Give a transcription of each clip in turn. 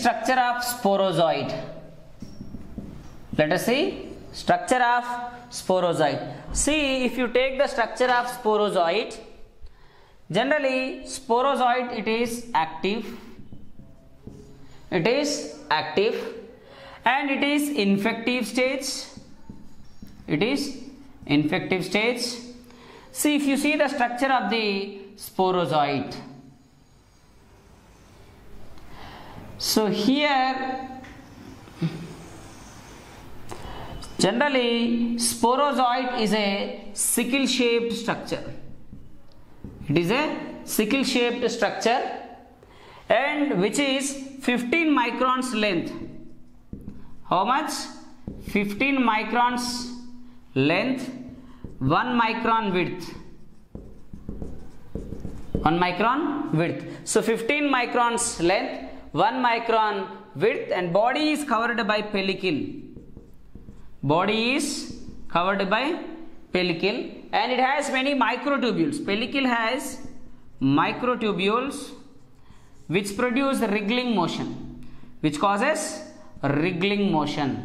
Structure of sporozoite. Let us see structure of sporozoite. See, if you take the structure of sporozoite, generally sporozoite it is active and it is infective stage. See, if you see the structure of the sporozoite, so here generally sporozoite is a sickle shaped structure. It is a sickle shaped structure and which is 15 microns length. How much? 15 microns length, 1 micron width. 1 micron width. So 15 microns length, 1 micron width, and body is covered by pellicle. Body is covered by pellicle and it has many microtubules. Pellicle has microtubules which produce wriggling motion, which causes wriggling motion.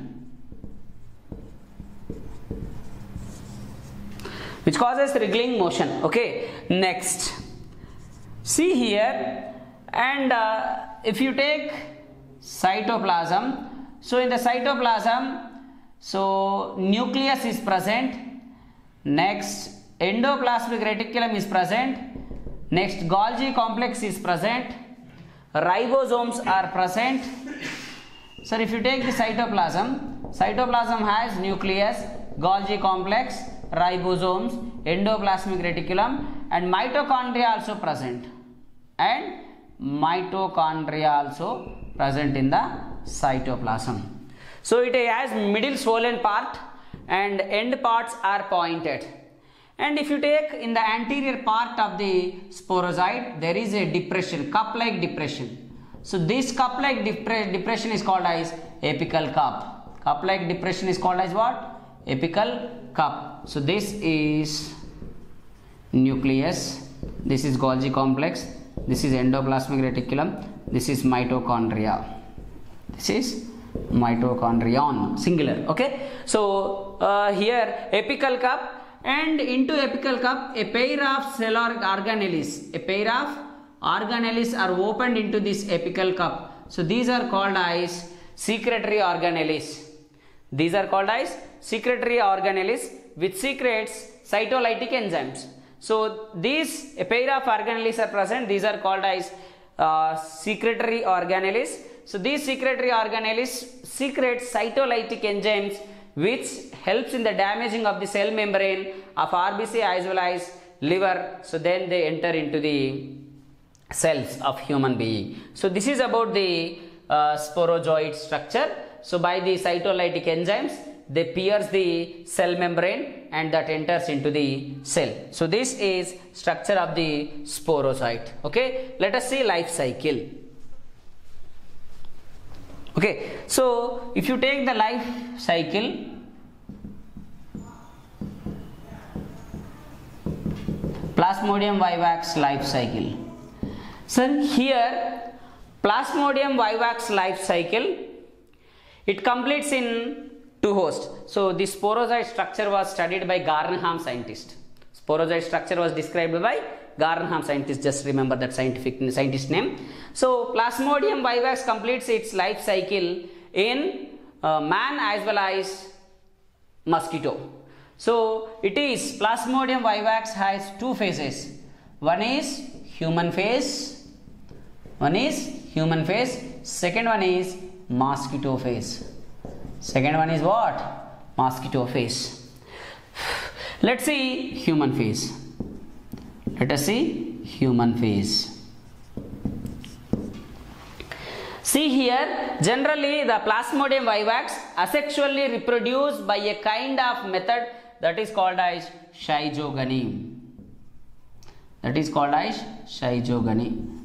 Okay, next. See here. And if you take cytoplasm, so in the cytoplasm, so nucleus is present, next endoplasmic reticulum is present, next Golgi complex is present, ribosomes are present. So if you take the cytoplasm, cytoplasm has nucleus, Golgi complex, ribosomes, endoplasmic reticulum, and mitochondria also present. And mitochondria also present in the cytoplasm. So it has middle swollen part and end parts are pointed. And if you take in the anterior part of the sporozoite, there is a depression, cup like depression. So this cup like depression is called as apical cup. Cup like depression is called as what? Apical cup. So this is nucleus, this is Golgi complex, this is endoplasmic reticulum, this is mitochondria, this is mitochondrion singular. Okay, so here apical cup, and into apical cup a pair of cellular organelles, are opened into this apical cup. So these are called as secretory organelles. Which secretes cytolytic enzymes. So these a pair of organelles are present. These are called as secretory organelles. So these secretory organelles secrete cytolytic enzymes, which helps in the damaging of the cell membrane of RBC as well as liver. So then they enter into the cells of human being. So this is about the sporozoite structure. So by the cytolytic enzymes, they pierce the cell membrane and that enters into the cell. So this is structure of the sporozoite. Okay, let us see life cycle. Okay, so if you take the life cycle, Plasmodium vivax life cycle. Sir, here Plasmodium vivax life cycle, it completes in host. So the sporozoite structure was studied by Garnham scientist. Sporozoite structure was described by Garnham scientist. Just remember that scientist name. So Plasmodium vivax completes its life cycle in man as well as mosquito. So it is Plasmodium vivax has two phases. One is human phase. Second one is mosquito phase. Let's see human phase. See here, generally the Plasmodium vivax asexually reproduce by a kind of method that is called as schizogony.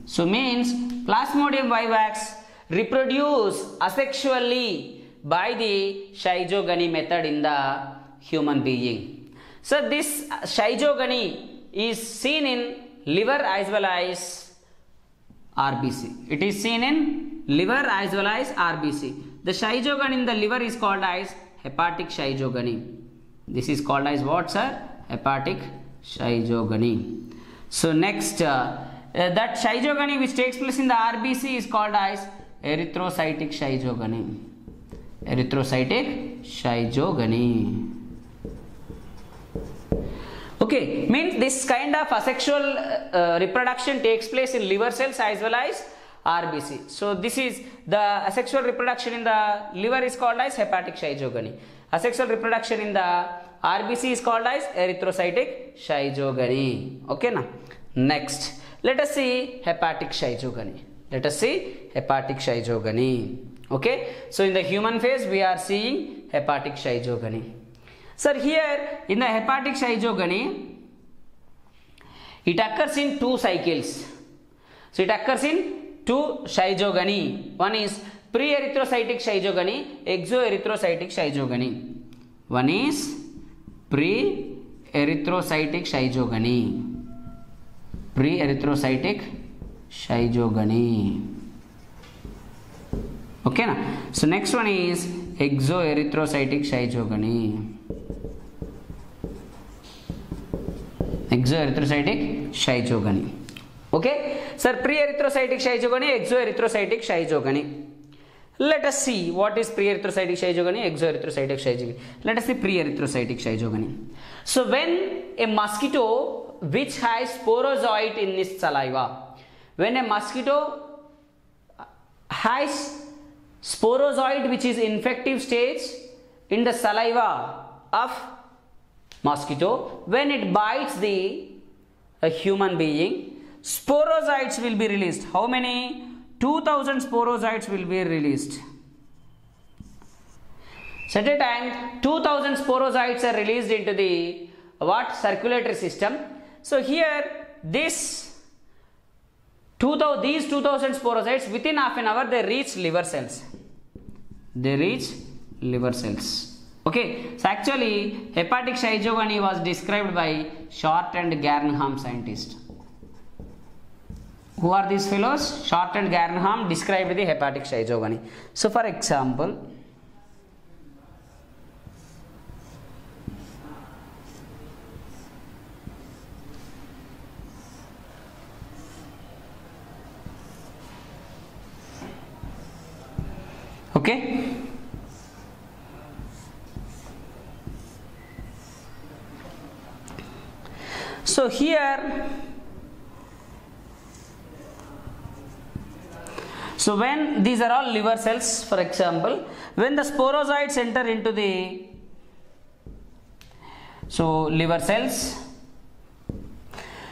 So means Plasmodium vivax reproduce asexually by the schizogony method in the human being. So this schizogony is seen in liver as well as RBC. liver as well as RBC. The schizogony in the liver is called as hepatic schizogony. This is called as what, sir? Hepatic schizogony. So next, that schizogony which takes place in the RBC is called as erythrocytic schizogony. Erythrocytic schizogony. Okay, means this kind of asexual reproduction takes place in liver cells as well as RBC. So this is the asexual reproduction in the liver is called as hepatic schizogony. Asexual reproduction in the RBC is called as erythrocytic schizogony. Okay, now next let us see hepatic schizogony. Let us see hepatic schizogony. Okay, so in the human phase we are seeing hepatic schizogony. Sir, here in the hepatic schizogony, it occurs in two cycles. So it occurs in two schizogony. One is pre-erythrocytic schizogony, exoerythrocytic schizogony. One is pre-erythrocytic schizogony. Pre-erythrocytic schizogony. Okay, na? So next one is exoerythrocytic schizogony. Exoerythrocytic schizogony. Okay, sir, pre-erythrocytic schizogony, exoerythrocytic schizogony. Let us see what is pre-erythrocytic schizogony, exoerythrocytic schizogony. Let us see pre-erythrocytic schizogony. So when a mosquito which has sporozoite in its saliva, when a mosquito has sporozoite which is infective stage in the saliva of mosquito, when it bites a human being, sporozoites will be released. How many? 2000 sporozoites will be released. So at a time, 2000 sporozoites are released into the what? Circulatory system. So here these 2000 sporozoites within half an hour they reach liver cells. They reach liver cells. Okay, so actually hepatic schizogony was described by Short and Garnham scientists. Who are these fellows? Short and Garnham described the hepatic schizogony. So for example, okay. So here, so when these are all liver cells, for example, when the sporozoites enter into the liver cells,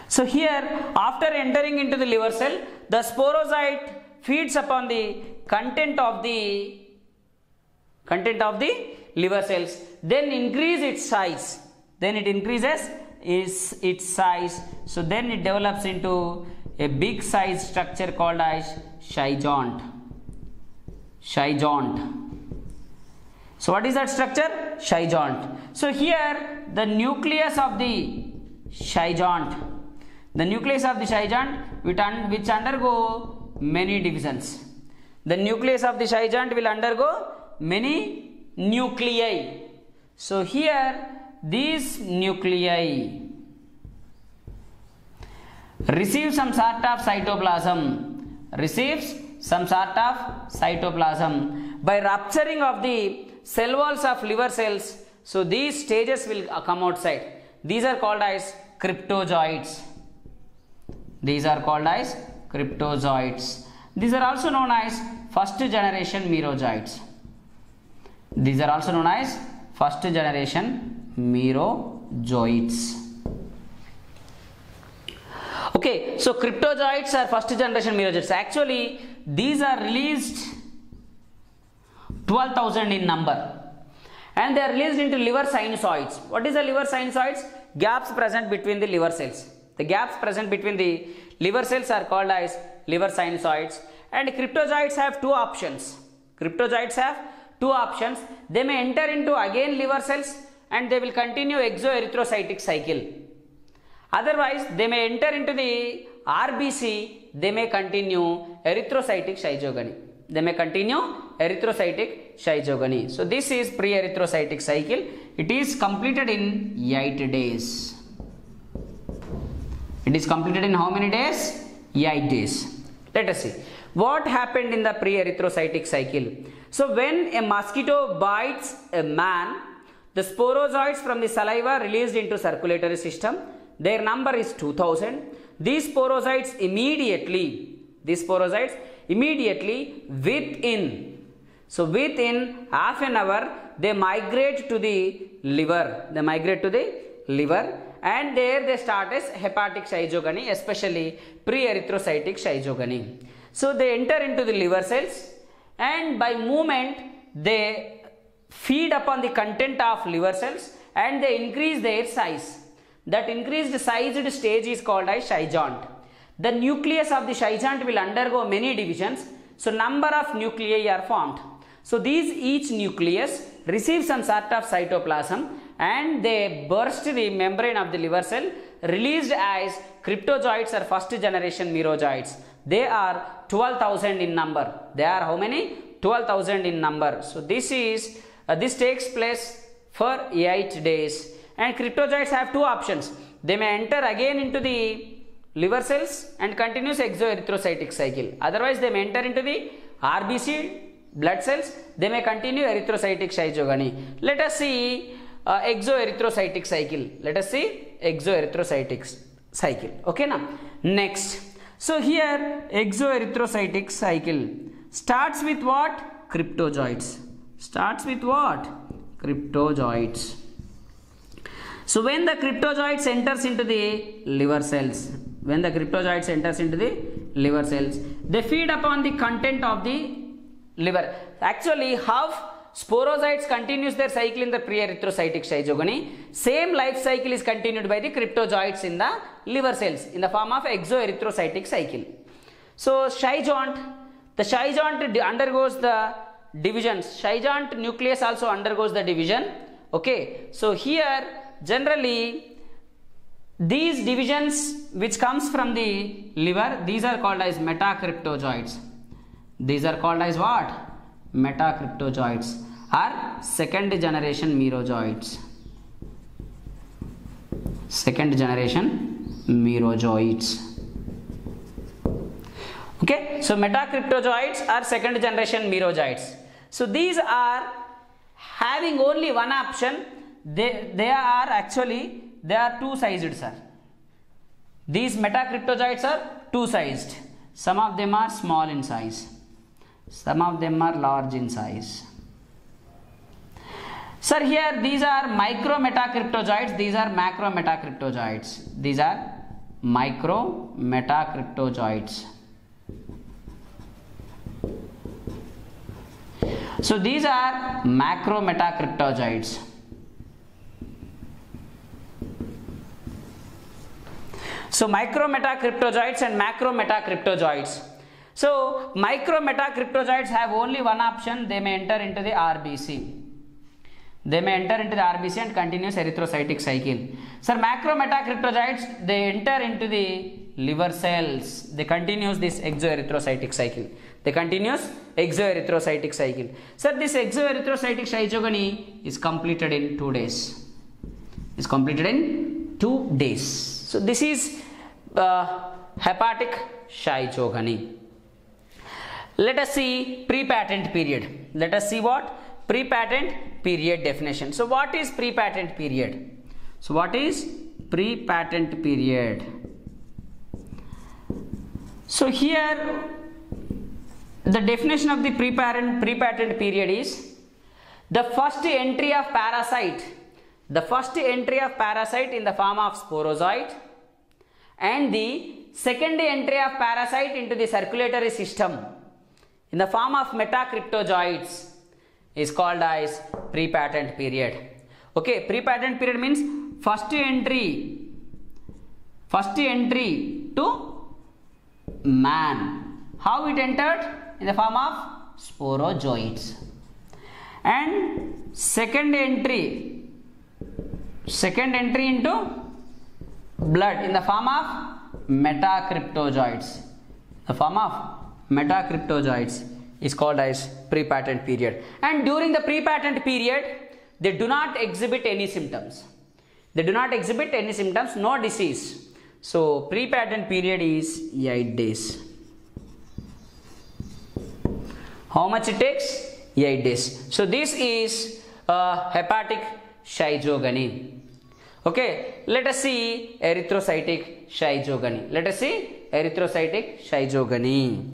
so here after entering into the liver cell, the sporozoite feeds upon the content of the liver cells, then increase its size, then it increases is its size, so then it develops into a big size structure called as schizont. So what is that structure? Schizont. So here the nucleus of the schizont, which undergo many divisions. The nucleus of the schizont will undergo many nuclei. So here these nuclei receive some sort of cytoplasm, by rupturing of the cell walls of liver cells. So these stages will come outside. These are called as cryptozoites. These are also known as first generation merozoites. Okay, so cryptozoites are first generation merozoites. Actually, these are released 12,000 in number, and they are released into liver sinusoids. What is the liver sinusoids? Gaps present between the liver cells. The gaps present between the liver cells are called as liver sinusoids. And cryptozoites have two options. They may enter into again liver cells and they will continue exoerythrocytic cycle. Otherwise, they may enter into the RBC, they may continue erythrocytic schizogony. They may continue erythrocytic schizogony. So this is pre-erythrocytic cycle. It is completed in 8 days. It is completed in how many days? 8 days. Let us see. What happened in the pre-erythrocytic cycle? So when a mosquito bites a man, the sporozoites from the saliva released into circulatory system. Their number is 2000. These sporozoites immediately within half an hour, they migrate to the liver. And there they start as hepatic schizogony, especially pre-erythrocytic schizogony. So they enter into the liver cells, and by movement they feed upon the content of liver cells and they increase their size. That increased sized stage is called as schizont. The nucleus of the schizont will undergo many divisions, so number of nuclei are formed. So these, each nucleus receives some sort of cytoplasm and they burst the membrane of the liver cell, released as cryptozoites or first generation merozoites. They are 12,000 in number. They are how many? 12,000 in number. So this is this takes place for 8 days. And cryptozoites have two options. They may enter again into the liver cells and continues exoerythrocytic cycle. Otherwise, they may enter into the RBC blood cells. They may continue erythrocytic schizogony. Let us see exoerythrocytic cycle. Okay, now next. So here exoerythrocytic cycle starts with what? Cryptozoites. So when the cryptozoites enters into the liver cells, they feed upon the content of the liver. Actually, half sporozoites continues their cycle in the pre-erythrocytic schizogony. Same life cycle is continued by the cryptozoites in the liver cells in the form of exoerythrocytic cycle. So the schizont undergoes the divisions. Schizont nucleus also undergoes the division. Okay, so here generally these divisions which comes from the liver, these are called as metacryptozoids. These are called as what? Metacryptozoids are second generation merozoites. Okay, so metacryptozoids are second generation merozoites. So these are having only one option. They are two sized, sir. These metacryptozoites are two sized. Some of them are small in size. Some of them are large in size. Sir, here these are micro metacryptozoites, these are macro metacryptozoites. So these are macro metacryptozoites. So micro metacryptozoites and macro metacryptozoites. So micro metacryptozoites have only one option. They may enter into the RBC. And continuous erythrocytic cycle. Sir, macro metacryptozoites, they enter into the liver cells. They continues this exoerythrocytic cycle. Sir, this exoerythrocytic schizogony is completed in 2 days. So this is hepatic schizogony. Let us see pre-patent period. Pre-patent period definition. So what is pre-patent period? So here the definition of the pre-patent period is the first entry of parasite. In the form of sporozoite, and the second entry of parasite into the circulatory system in the form of metacryptozoites is called as pre-patent period. Okay, pre-patent period means first entry to man. How it entered? In the form of sporozoites. And second entry into blood in the form of metacryptozoites. is called as prepatent period. And during the prepatent period, they do not exhibit any symptoms. They do not exhibit any symptoms, no disease. So prepatent period is 8 days. How much it takes? 8 days. So this is hepatic schizogony. Okay, let us see erythrocytic schizogony. Let us see erythrocytic schizogony.